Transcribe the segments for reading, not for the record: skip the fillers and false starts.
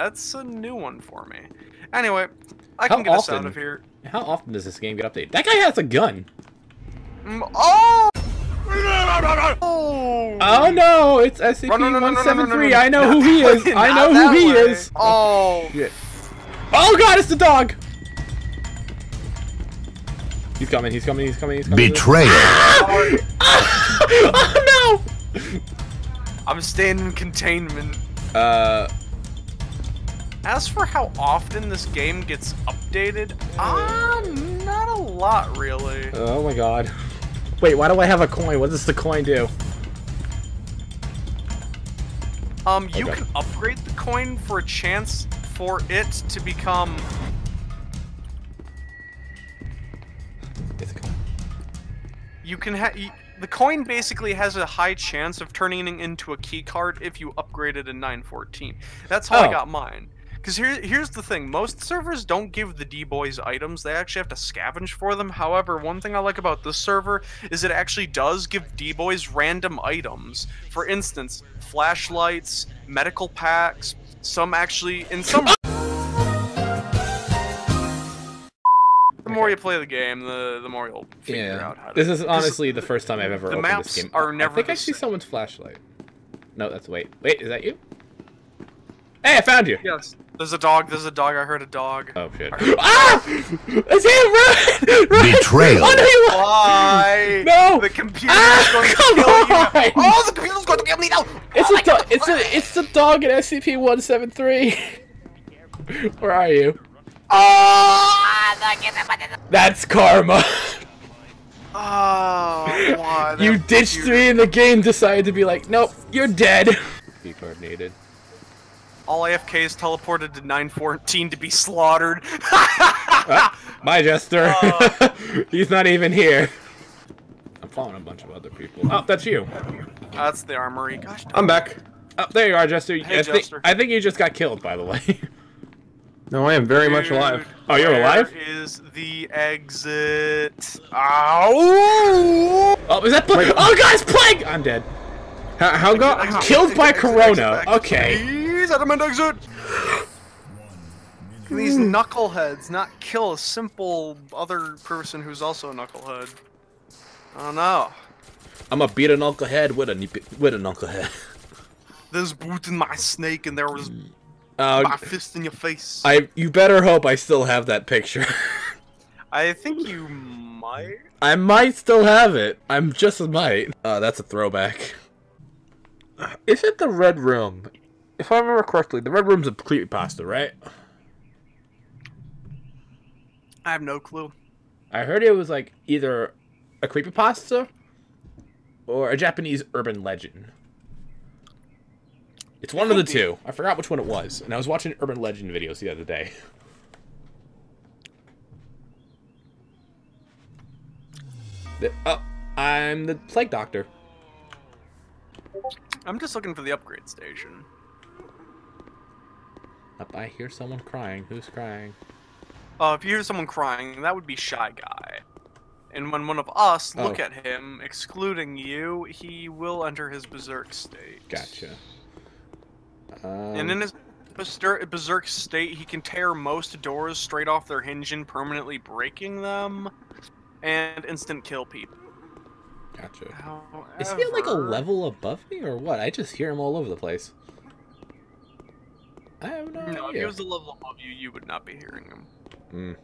That's a new one for me. Anyway, I can get us out of here. How often does this game get updated? That guy has a gun. Oh! Oh no! It's SCP-173. I know who he is. I know who he is. Oh shit! Oh god! It's the dog. He's coming. He's coming. He's coming. He's coming. Betrayal. Oh no! I'm staying in containment. As for how often this game gets updated, not a lot, really. Oh my god. Wait, why do I have a coin? What does the coin do? You can upgrade the coin for a chance for it to become... It's a coin. You can the coin basically has a high chance of turning into a key card if you upgrade it in 914. That's how I got mine. Because here's the thing, most servers don't give the D-Boys items, they actually have to scavenge for them. However, one thing I like about this server is it actually does give D-Boys random items. For instance, flashlights, medical packs, some actually, in some... The more you play the game, the more you'll figure out how to... This is honestly the first time I've ever opened this game. The maps are never the same. I see someone's flashlight. No, that's... Wait, is that you? Hey, I found you! Yes. There's a dog, I heard a dog. Oh, shit. Ah! It's him! Run! Betrayal! Oh, no, why? No! The computer is going to kill you! Oh, the computer's going to kill me now! It's a dog! It's the dog in SCP-173! Where are you? Oh! That's karma! Oh, why? You ditched me in the game, decided to be like, nope, you're dead! Be coordinated. All AFKs teleported to 914 to be slaughtered. My Jester. He's not even here. I'm following a bunch of other people. Oh, that's you. That's the armory. Gosh, I'm back. Oh, there you are, Jester. Hey, Jester. I think you just got killed, by the way. No, I am very much alive. Oh, you're alive? Where is the exit? Ow! Oh, is that Plague? Wait. Oh, guys, Plague! I'm dead. How got killed by Corona? Okay. Out of my exit. These knuckleheads not kill a simple other person who's also a knucklehead. Oh no! I'ma beat an knucklehead with a knucklehead. There's boot in my snake, and there was my fist in your face. You better hope I still have that picture. I think you might. I might still have it. I'm just might. That's a throwback. Is it the red room? If I remember correctly, the Red Room's a creepypasta, right? I have no clue. I heard it was like either a creepypasta or a Japanese urban legend. It's one of the two. I forgot which one it was. And I was watching urban legend videos the other day. I'm the Plague Doctor. I'm just looking for the upgrade station. I hear someone crying. Who's crying? If you hear someone crying, that would be Shy Guy. And when one of us look at him, excluding you, he will enter his berserk state. Gotcha. And in his berserk state, he can tear most doors straight off their hinge and permanently breaking them, and instant kill people. Gotcha. However, is he like a level above me or what? I just hear him all over the place. I have no idea. No, if he was the level above you, you would not be hearing him. Mm.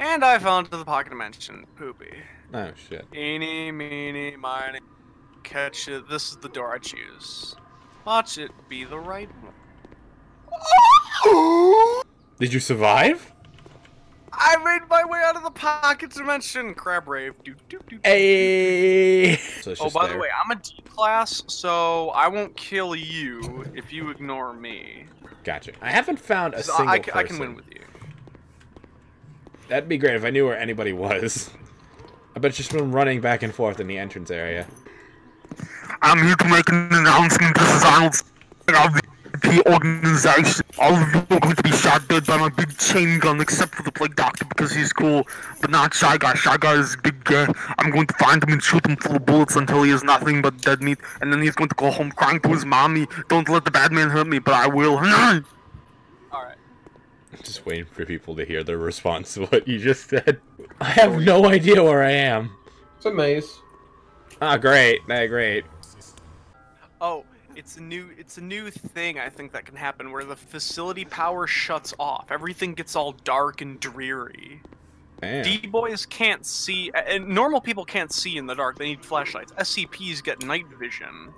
And I fell into the pocket dimension. Poopy. Oh, shit. Eeny, meeny, miny. Catch it. This is the door I choose. Watch it be the right one. Did you survive? I made my way out of the pocket dimension. Crab rave. Doo, doo, doo, doo. Hey. So oh, by the way, I'm a D class, so I won't kill you if you ignore me. Gotcha. I haven't found a single person. I can win with you. That'd be great if I knew where anybody was. I bet she's been running back and forth in the entrance area. I'm here to make an announcement. This is out of the organization. All of you are going to be shot dead by my big chain gun, except for the Plague Doctor because he's cool, but not Shy Guy. Shy Guy is a big guy. I'm going to find him and shoot him full of bullets until he is nothing but dead meat, and then he's going to go home crying to his mommy. Don't let the bad man hurt me, but I will. Just waiting for people to hear their response to what you just said. I have no idea where I am. It's a maze. Ah, great. Ah, great. Oh, it's a new thing I think that can happen where the facility power shuts off. Everything gets all dark and dreary. D-Boys can't see, and normal people can't see in the dark. They need flashlights. SCPs get night vision.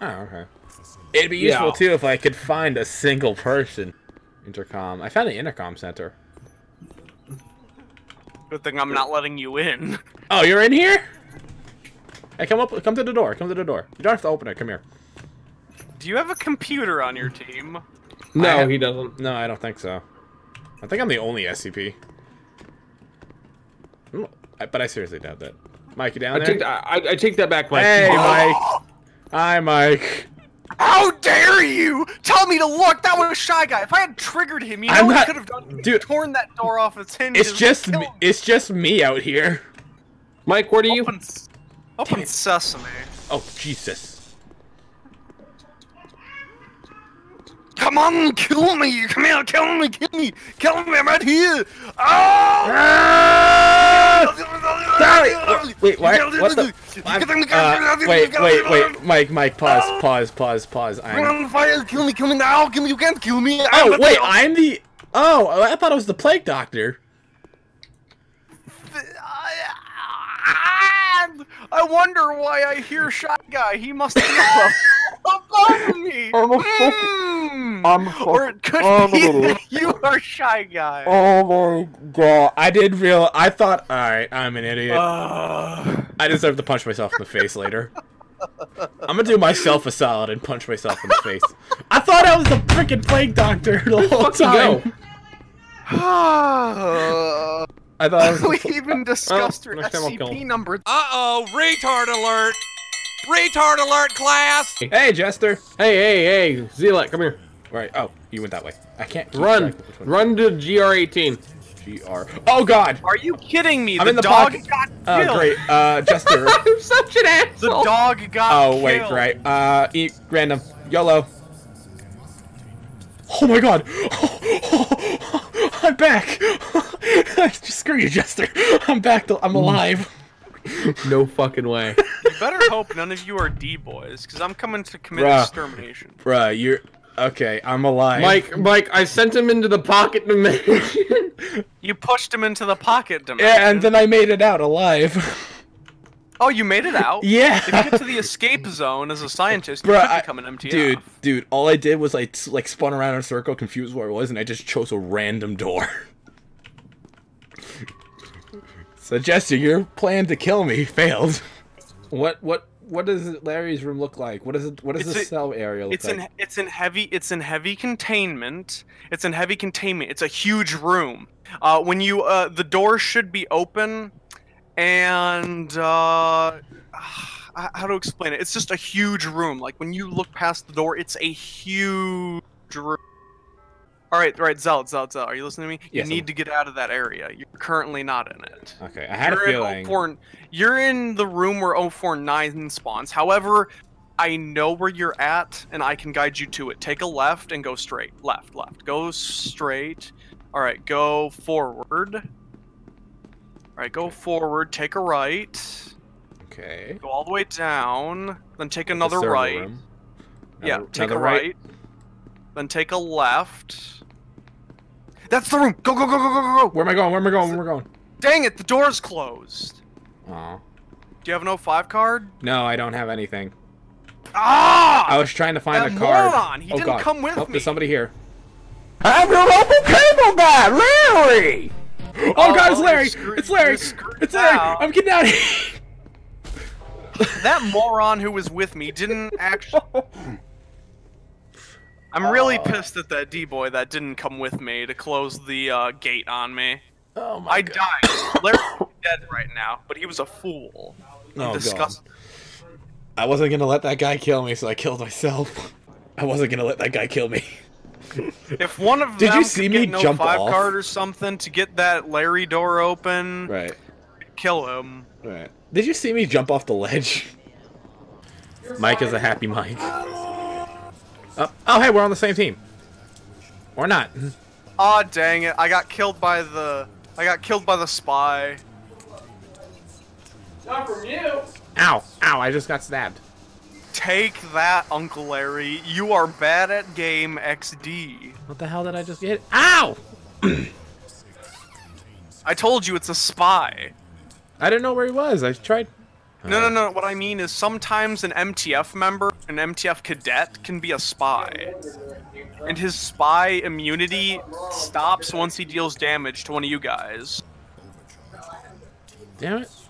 Oh, okay. It'd be useful, too, if I could find a single person. Intercom. I found an intercom center. Good thing I'm not letting you in. Oh, you're in here? Hey, come up. Come to the door. Come to the door. You don't have to open it. Come here. Do you have a computer on your team? No, he doesn't. No, I don't think so. I think I'm the only SCP. But I seriously doubt that. Mike, you down there? I take that back, Mike. Hey, Mike. Hi, Mike. How dare you tell me to look? That was a Shy Guy. If I had triggered him, you know what I could have done? Dude, torn that door off its hinges. It's just me out here. Mike, where do you? Open sesame. Oh, Jesus. Come on, kill me. Come here, kill me, kill me. Kill me, I'm right here. Oh! Ah! Sorry. Wait, what the? Wait, Mike, pause. I'm on fire, kill me now, kill me, you can't kill me. Oh, wait, I'm the... Oh, I thought it was the Plague Doctor. I wonder why I hear Shy Guy. He must be above me. Or it could be that you are Shy Guy. Oh my god! I did realize. I thought, all right, I'm an idiot. I deserve to punch myself in the face later. I'm gonna do myself a solid and punch myself in the face. I thought I was the freaking Plague Doctor the whole time. I thought we even discussed her SCP number. Uh-oh, retard alert! Retard alert, class! Hey, Jester! Hey, Zealot, come here. Right, oh, you went that way. I can't run to GR18. Oh, God! Are you kidding me? The dog got killed! Oh, great, Jester. I'm such an asshole! The dog got killed! Oh, wait, right. Eat random. YOLO. Oh my god! I'm back! Just screw you, Jester! I'm back to- I'm alive! No fucking way. You better hope none of you are D-Boys, because I'm coming to commit extermination. Bruh, you're- okay, I'm alive. Mike, I sent him into the pocket dimension! You pushed him into the pocket dimension? Yeah, and then I made it out alive. Oh, you made it out? Yeah. If you get to the escape zone as a scientist, you could become an MTF. Dude, all I did was like spun around in a circle, confused where I was, and I just chose a random door. So, Jester, your plan to kill me failed. What does Larry's room look like? What does the cell area look like? It's in heavy containment. It's in heavy containment. It's a huge room. When you the door should be open. And, how to explain it? It's just a huge room. Like, when you look past the door, it's a huge room. Alright, Zealot, are you listening to me? Yes, you need to get out of that area. You're currently not in it. Okay, I had a feeling. You're in the room where 049 spawns. However, I know where you're at, and I can guide you to it. Take a left and go straight. Left. Go straight. Alright, go forward. All right, go forward, take a right. Okay. Go all the way down, then take another right. Yeah, take a right, then take a left. That's the room! Go! Where am I going? Dang it, the door's closed. Aw. Do you have an O5 card? No, I don't have anything. Ah! I was trying to find a card. Moron! He didn't come with me. There's somebody here. I'm your local cable guy, Larry! Oh, God, it's Larry! It's Larry! I'm getting out of here! That moron who was with me didn't actually... I'm really pissed at that D-Boy that didn't come with me to close the gate on me. Oh my God. I died. Larry's dead right now, but he was a fool. Oh, disgusting. God. I wasn't gonna let that guy kill me, so I killed myself. I wasn't gonna let that guy kill me. If one of them could get an O5 card or something to get that Larry door open, right? Kill him. Right. Did you see me jump off the ledge? Mike is a happy Mike. Oh, hey, we're on the same team. Or not. Aw, dang it! I got killed by the spy. Not from you. Ow! Ow! I just got stabbed. Take that, Uncle Larry. You are bad at game XD. What the hell did I just get? Ow! I told you it's a spy. I didn't know where he was. I tried. No, no, no. What I mean is sometimes an MTF member, an MTF cadet, can be a spy. And his spy immunity stops once he deals damage to one of you guys. Damn it.